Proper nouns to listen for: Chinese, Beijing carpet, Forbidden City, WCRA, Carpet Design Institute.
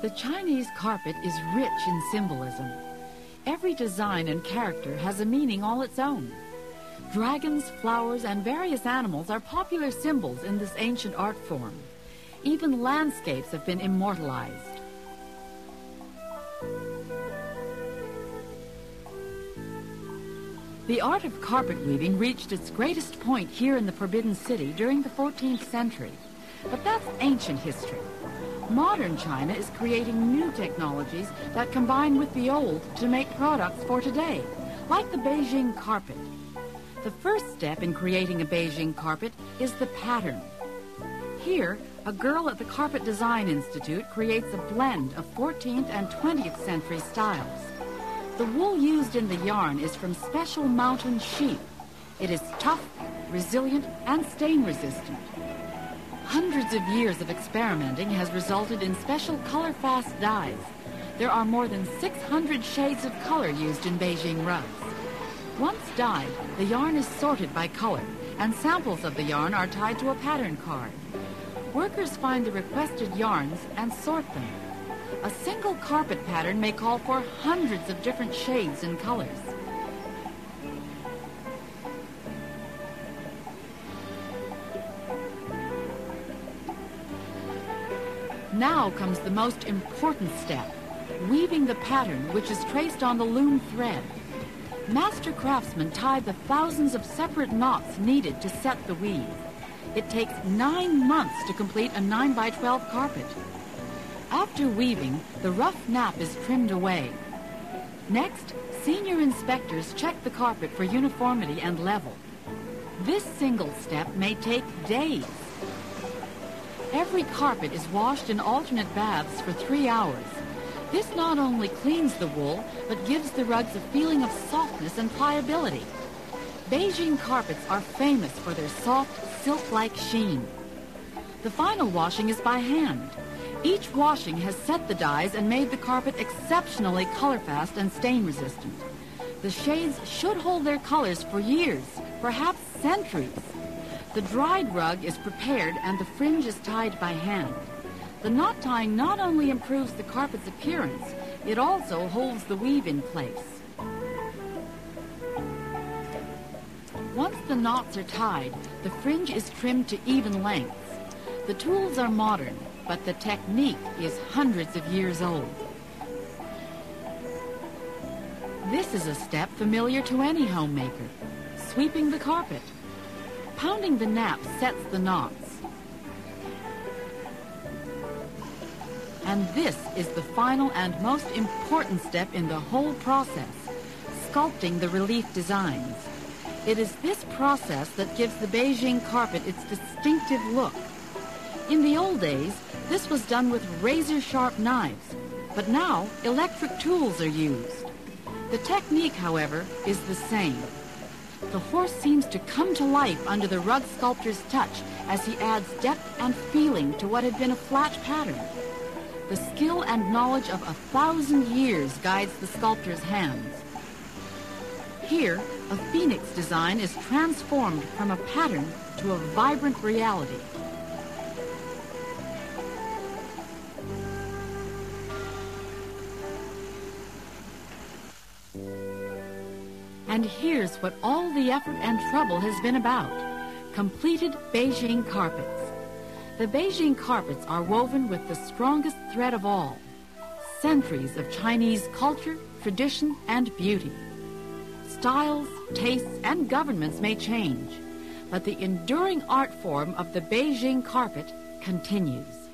The Chinese carpet is rich in symbolism. Every design and character has a meaning all its own. Dragons, flowers, and various animals are popular symbols in this ancient art form. Even landscapes have been immortalized. The art of carpet weaving reached its greatest point here in the Forbidden City during the 14th century. But that's ancient history. Modern China is creating new technologies that combine with the old to make products for today, like the Beijing carpet. The first step in creating a Beijing carpet is the pattern. Here, a girl at the Carpet Design Institute creates a blend of 14th and 20th century styles. The wool used in the yarn is from special mountain sheep. It is tough, resilient, and stain resistant. Hundreds of years of experimenting has resulted in special color-fast dyes. There are more than 600 shades of color used in Beijing rugs. Once dyed, the yarn is sorted by color, and samples of the yarn are tied to a pattern card. Workers find the requested yarns and sort them. A single carpet pattern may call for hundreds of different shades and colors. Now comes the most important step, weaving the pattern which is traced on the loom thread. Master craftsmen tie the thousands of separate knots needed to set the weave. It takes 9 months to complete a 9x12 carpet. After weaving, the rough nap is trimmed away. Next, senior inspectors check the carpet for uniformity and level. This single step may take days. Every carpet is washed in alternate baths for 3 hours. This not only cleans the wool, but gives the rugs a feeling of softness and pliability. Beijing carpets are famous for their soft, silk-like sheen. The final washing is by hand. Each washing has set the dyes and made the carpet exceptionally color-fast and stain-resistant. The shades should hold their colors for years, perhaps centuries. The dried rug is prepared and the fringe is tied by hand. The knot tying not only improves the carpet's appearance, it also holds the weave in place. Once the knots are tied, the fringe is trimmed to even lengths. The tools are modern, but the technique is hundreds of years old. This is a step familiar to any homemaker, sweeping the carpet. Pounding the nap sets the knots. And this is the final and most important step in the whole process, sculpting the relief designs. It is this process that gives the Beijing carpet its distinctive look. In the old days, this was done with razor-sharp knives, but now electric tools are used. The technique, however, is the same. The horse seems to come to life under the rug sculptor's touch as he adds depth and feeling to what had been a flat pattern. The skill and knowledge of 1,000 years guides the sculptor's hands. Here, a phoenix design is transformed from a pattern to a vibrant reality. And here's what all the effort and trouble has been about. Completed Beijing carpets. The Beijing carpets are woven with the strongest thread of all. Centuries of Chinese culture, tradition, and beauty. Styles, tastes, and governments may change, but the enduring art form of the Beijing carpet continues.